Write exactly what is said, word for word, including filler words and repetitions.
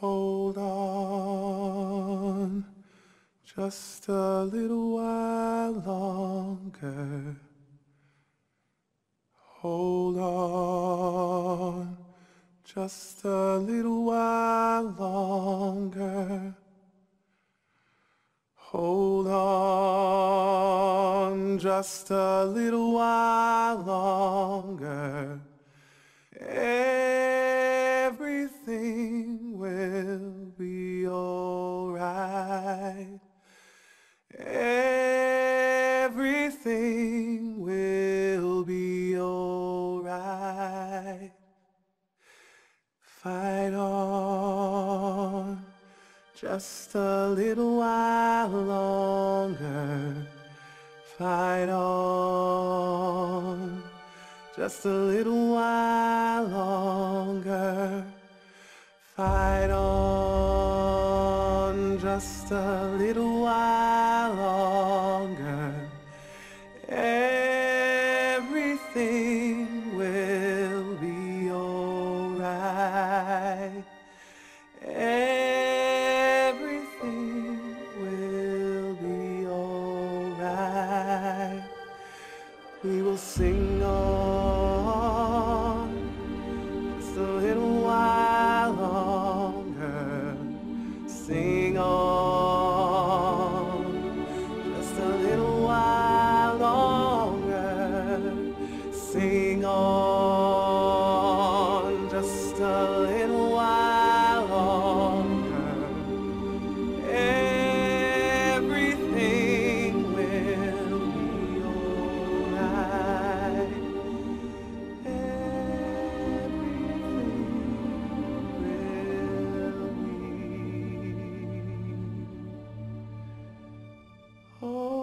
Hold on just a little while longer. Hold on just a little while longer. Hold on just a little while longer. Everything will be all right. Everything will be all right. Fight on just a little while longer. Fight on just a little while longer. Fight on just a little while longer. Everything will be all right. Everything will be all right. We will sing on. Sing on, just a little while longer. Sing on, just a little while longer. Everything will be all right. Oh.